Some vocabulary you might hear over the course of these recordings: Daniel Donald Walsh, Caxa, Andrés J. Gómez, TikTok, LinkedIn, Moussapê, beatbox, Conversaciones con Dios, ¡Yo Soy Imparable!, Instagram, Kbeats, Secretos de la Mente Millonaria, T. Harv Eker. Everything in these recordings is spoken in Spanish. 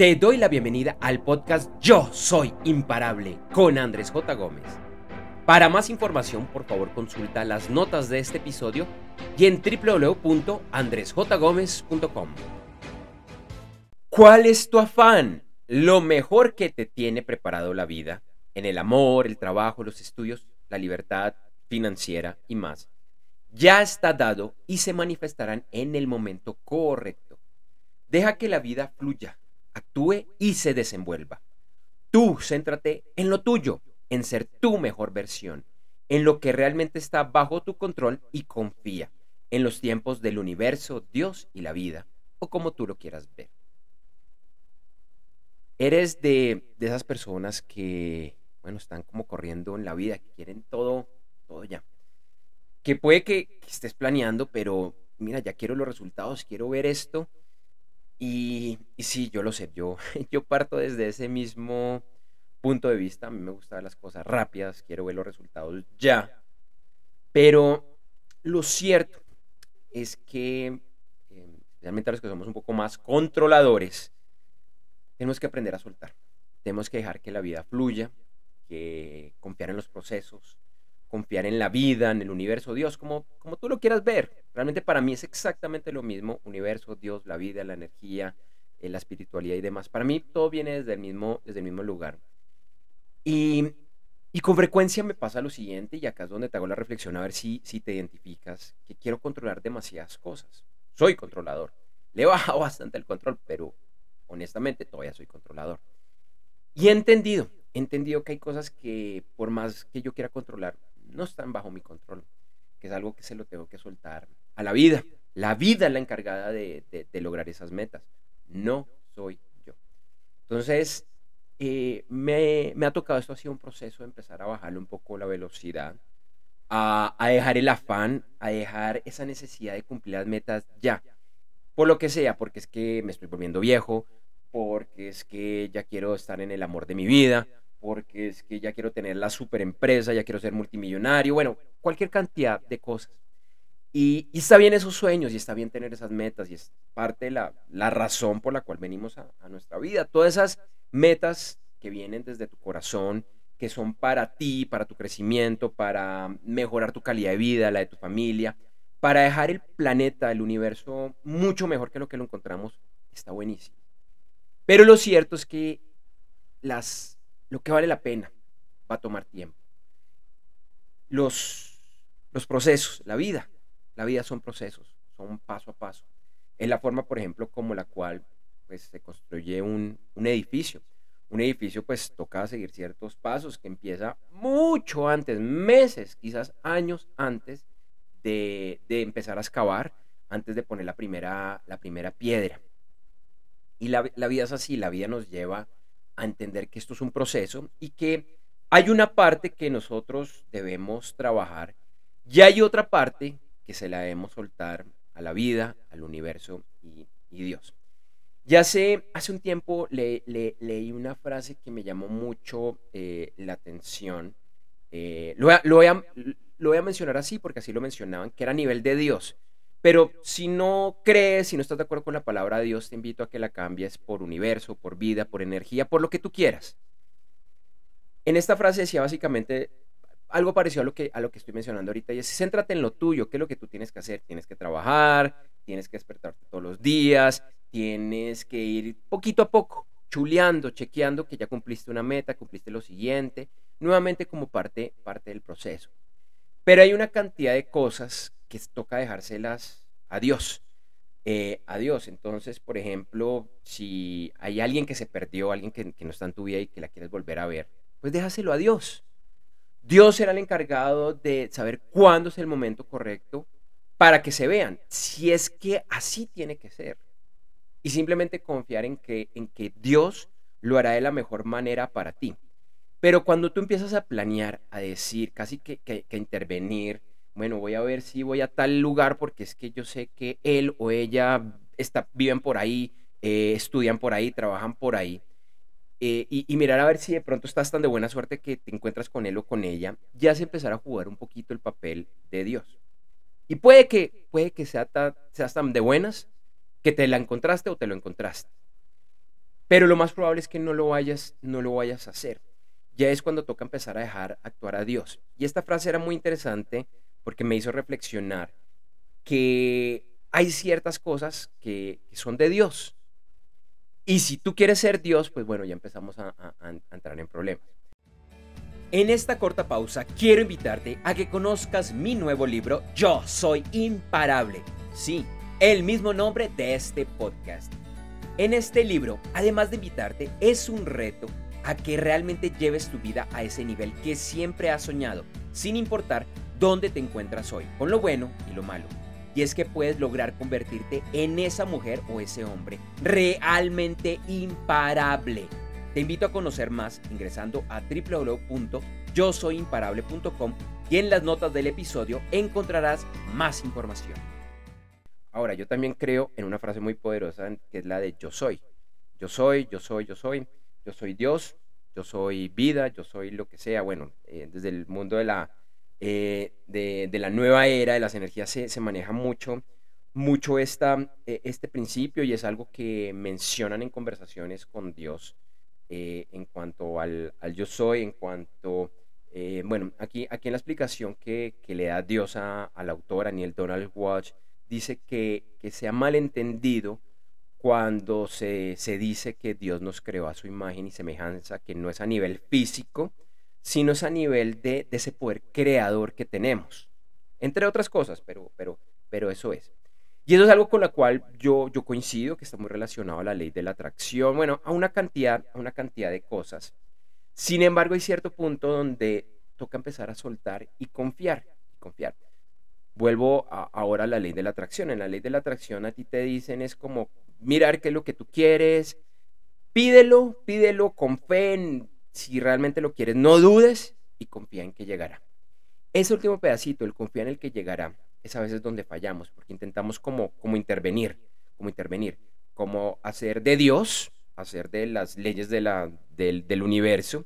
Te doy la bienvenida al podcast Yo Soy Imparable con Andrés J. Gómez. Para más información, por favor, consulta las notas de este episodio y en www.andresjgomez.com. ¿Cuál es tu afán? Lo mejor que te tiene preparado la vida, en el amor, el trabajo, los estudios, la libertad financiera y más, ya está dado y se manifestarán en el momento correcto. Deja que la vida fluya, actúe y se desenvuelva. Tú céntrate en lo tuyo, en ser tu mejor versión, en lo que realmente está bajo tu control y confía en los tiempos del universo, Dios y la vida, o como tú lo quieras ver. Eres de esas personas que, bueno, están como corriendo en la vida, que quieren todo ya. Que puede que estés planeando, pero mira, ya quiero los resultados, quiero ver esto. Y sí, yo lo sé, yo parto desde ese mismo punto de vista. A mí me gustan las cosas rápidas, quiero ver los resultados ya. Pero lo cierto es que realmente los que somos un poco más controladores tenemos que aprender a soltar. Tenemos que dejar que la vida fluya, que confiar en los procesos, confiar en la vida, en el universo, Dios, como tú lo quieras ver. Realmente para mí es exactamente lo mismo: universo, Dios, la vida, la energía, la espiritualidad y demás. Para mí todo viene desde el mismo lugar. Y con frecuencia me pasa lo siguiente, y acá es donde te hago la reflexión, a ver si te identificas, que quiero controlar demasiadas cosas. Soy controlador. Le he bajado bastante el control, pero honestamente todavía soy controlador. Y he entendido que hay cosas que por más que yo quiera controlar, no están bajo mi control, que es algo que se lo tengo que soltar a la vida. La vida es la encargada de lograr esas metas. No soy yo. Entonces, me ha tocado, esto ha sido un proceso de empezar a bajarle un poco la velocidad, a dejar el afán, a dejar esa necesidad de cumplir las metas ya, por lo que sea, porque es que me estoy volviendo viejo, porque es que ya quiero estar en el amor de mi vida, porque es que ya quiero tener la super empresa, ya quiero ser multimillonario, bueno, cualquier cantidad de cosas. Y está bien esos sueños, y está bien tener esas metas, y es parte de la razón por la cual venimos a nuestra vida. Todas esas metas que vienen desde tu corazón, que son para ti, para tu crecimiento, para mejorar tu calidad de vida, la de tu familia, para dejar el planeta, el universo, mucho mejor que lo que lo encontramos, está buenísimo. Pero lo cierto es que lo que vale la pena va a tomar tiempo. Los procesos, la vida son procesos, son paso a paso. Es la forma, por ejemplo, como la cual pues, se construye un edificio. Un edificio pues toca seguir ciertos pasos que empieza mucho antes, meses, quizás años antes de empezar a excavar, antes de poner la primera piedra. Y la vida es así, la vida nos lleva a entender que esto es un proceso y que hay una parte que nosotros debemos trabajar y hay otra parte que se la debemos soltar a la vida, al universo y Dios. Ya hace un tiempo leí una frase que me llamó mucho la atención. Lo voy a mencionar así porque así lo mencionaban, que era a nivel de Dios. Pero si no crees, si no estás de acuerdo con la palabra de Dios, te invito a que la cambies por universo, por vida, por energía, por lo que tú quieras. En esta frase decía básicamente algo parecido a lo que estoy mencionando ahorita, y es: céntrate en lo tuyo, qué es lo que tú tienes que hacer. Tienes que trabajar, tienes que despertarte todos los días, tienes que ir poquito a poco, chuleando, chequeando que ya cumpliste una meta, cumpliste lo siguiente, nuevamente como parte del proceso. Pero hay una cantidad de cosas que toca dejárselas a Dios. Entonces, por ejemplo, si hay alguien que se perdió, alguien que no está en tu vida y que la quieres volver a ver, pues déjaselo a Dios. Dios será el encargado de saber cuándo es el momento correcto para que se vean, si es que así tiene que ser. Y simplemente confiar en que Dios lo hará de la mejor manera para ti. Pero cuando tú empiezas a planear, a decir, casi que intervenir, bueno, voy a ver si voy a tal lugar porque es que yo sé que él o ella viven por ahí, estudian por ahí, trabajan por ahí, y mirar a ver si de pronto estás tan de buena suerte que te encuentras con él o con ella, ya se empezará a jugar un poquito el papel de Dios. Y puede que seas tan de buenas que te la encontraste o te lo encontraste. pero lo más probable es que no lo vayas a hacer. Ya es cuando toca empezar a dejar actuar a Dios. Y esta frase era muy interesante porque me hizo reflexionar que hay ciertas cosas que son de Dios. Y si tú quieres ser Dios, pues bueno, ya empezamos a entrar en problemas. En esta corta pausa quiero invitarte a que conozcas mi nuevo libro, Yo Soy Imparable. Sí, el mismo nombre de este podcast. En este libro, además de invitarte, es un reto a que realmente lleves tu vida a ese nivel que siempre has soñado, sin importar dónde te encuentras hoy, con lo bueno y lo malo. Y es que puedes lograr convertirte en esa mujer o ese hombre realmente imparable. Te invito a conocer más ingresando a www.yosoyimparable.com y en las notas del episodio encontrarás más información. Ahora, yo también creo en una frase muy poderosa que es la de yo soy. Yo soy, yo soy, yo soy. Yo soy Dios, yo soy vida, yo soy lo que sea. Bueno, desde el mundo de la nueva era, de las energías, se maneja mucho este principio, y es algo que mencionan en Conversaciones con Dios. En cuanto al yo soy, en cuanto, bueno, aquí en la explicación que le da Dios al autor, Daniel Donald Walsh, dice que se ha malentendido cuando se dice que Dios nos creó a su imagen y semejanza, que no es a nivel físico, sino es a nivel de ese poder creador que tenemos, entre otras cosas, pero eso es. Y eso es algo con lo cual yo coincido, que está muy relacionado a la ley de la atracción, bueno, a una cantidad de cosas. Sin embargo, hay cierto punto donde toca empezar a soltar y confiar. Vuelvo ahora a la ley de la atracción. En la ley de la atracción a ti te dicen es como mirar qué es lo que tú quieres, pídelo con fe, si realmente lo quieres, no dudes y confía en que llegará. Ese último pedacito, el confía en el que llegará, es a veces donde fallamos, porque intentamos como intervenir, como hacer de Dios, hacer de las leyes del universo,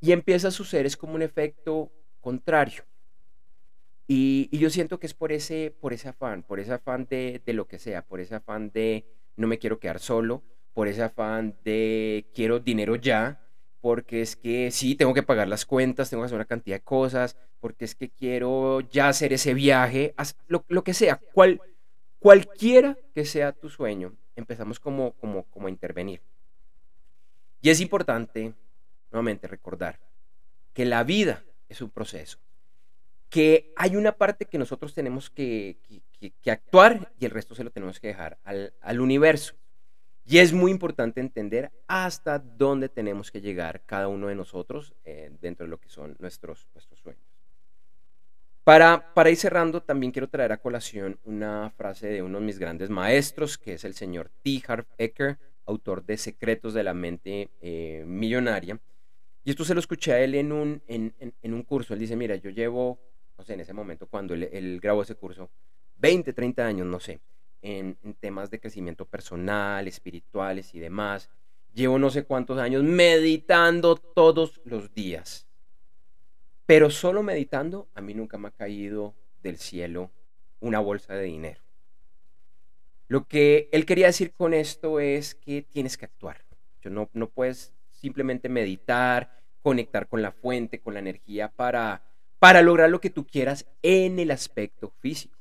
y empieza a suceder es como un efecto contrario. Y yo siento que es por ese afán de lo que sea, por ese afán de no me quiero quedar solo, por ese afán de quiero dinero ya, porque es que sí, tengo que pagar las cuentas, tengo que hacer una cantidad de cosas, porque es que quiero ya hacer ese viaje, lo que sea, cualquiera que sea tu sueño, empezamos como a intervenir. Y es importante, nuevamente, recordar que la vida es un proceso, que hay una parte que nosotros tenemos que actuar y el resto se lo tenemos que dejar al universo. Y es muy importante entender hasta dónde tenemos que llegar cada uno de nosotros dentro de lo que son nuestros sueños. Para ir cerrando, también quiero traer a colación una frase de uno de mis grandes maestros, que es el señor T. Harv Eker, autor de Secretos de la Mente Millonaria. Y esto se lo escuché a él en un curso. Él dice, mira, yo llevo, no sé, en ese momento cuando él grabó ese curso, 20, 30 años, no sé. En temas de crecimiento personal, espirituales y demás. Llevo no sé cuántos años meditando todos los días. Pero solo meditando, a mí nunca me ha caído del cielo una bolsa de dinero. Lo que él quería decir con esto es que tienes que actuar. No puedes simplemente meditar, conectar con la fuente, con la energía para lograr lo que tú quieras en el aspecto físico.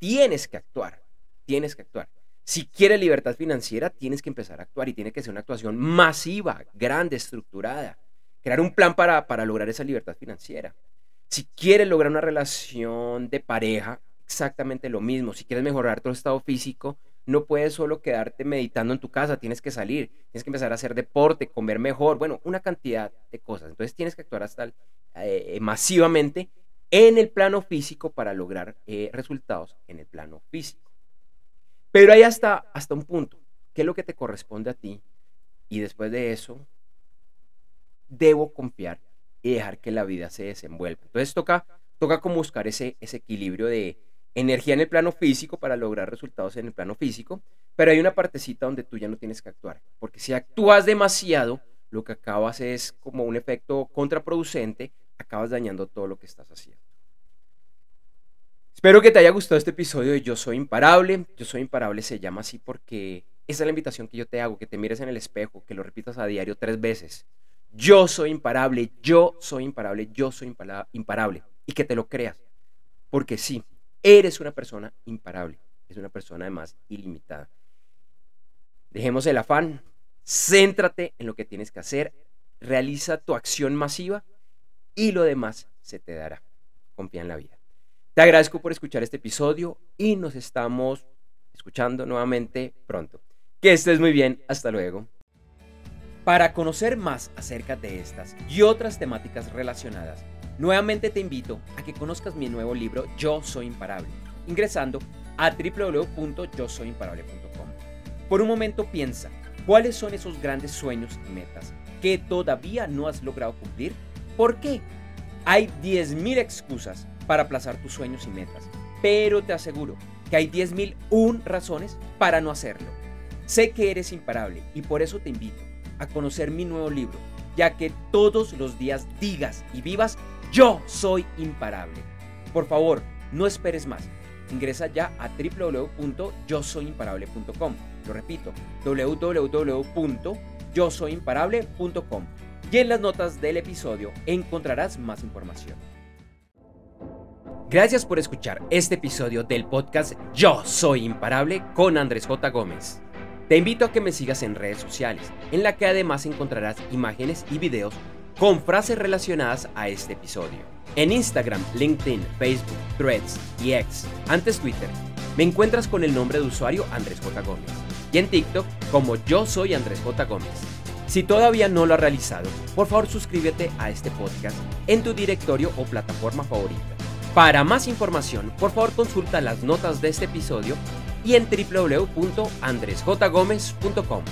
Tienes que actuar. Tienes que actuar. Si quieres libertad financiera, tienes que empezar a actuar, y tiene que ser una actuación masiva, grande, estructurada. Crear un plan para lograr esa libertad financiera. Si quieres lograr una relación de pareja, exactamente lo mismo. Si quieres mejorar tu estado físico, no puedes solo quedarte meditando en tu casa, tienes que salir, tienes que empezar a hacer deporte, comer mejor, bueno, una cantidad de cosas. Entonces tienes que actuar hasta masivamente en el plano físico para lograr resultados en el plano físico. Pero hay hasta un punto, que es lo que te corresponde a ti, y después de eso, debo confiar y dejar que la vida se desenvuelva. Entonces toca como buscar ese equilibrio de energía en el plano físico para lograr resultados en el plano físico, pero hay una partecita donde tú ya no tienes que actuar, porque si actúas demasiado, lo que acabas es como un efecto contraproducente, acabas dañando todo lo que estás haciendo. Espero que te haya gustado este episodio de Yo Soy Imparable. Yo Soy Imparable se llama así porque Esa es la invitación que yo te hago, que te mires en el espejo, que lo repitas a diario 3 veces. Yo soy imparable, yo soy imparable, yo soy imparable. Y que te lo creas. Porque sí, eres una persona imparable. Es una persona además ilimitada. Dejemos el afán. Céntrate en lo que tienes que hacer. Realiza tu acción masiva y lo demás se te dará. Confía en la vida. Te agradezco por escuchar este episodio y nos estamos escuchando nuevamente pronto. Que estés muy bien. Hasta luego. Para conocer más acerca de estas y otras temáticas relacionadas, nuevamente te invito a que conozcas mi nuevo libro Yo Soy Imparable, ingresando a www.yosoyimparable.com. Por un momento piensa, ¿cuáles son esos grandes sueños y metas que todavía no has logrado cumplir? ¿Por qué? Hay 10.000 excusas para aplazar tus sueños y metas, pero te aseguro que hay 10.001 razones para no hacerlo. Sé que eres imparable y por eso te invito a conocer mi nuevo libro, ya que todos los días digas y vivas yo soy imparable. Por favor, no esperes más. Ingresa ya a www.yosoyimparable.com. Lo repito, www.yosoyimparable.com. Y en las notas del episodio encontrarás más información. Gracias por escuchar este episodio del podcast Yo Soy Imparable con Andrés J. Gómez. Te invito a que me sigas en redes sociales, en la que además encontrarás imágenes y videos con frases relacionadas a este episodio. En Instagram, LinkedIn, Facebook, Threads y X, antes Twitter, me encuentras con el nombre de usuario Andrés J. Gómez. Y en TikTok como Yo Soy Andrés J. Gómez. Si todavía no lo has realizado, por favor suscríbete a este podcast en tu directorio o plataforma favorita. Para más información, por favor consulta las notas de este episodio y en www.andresjgomez.com.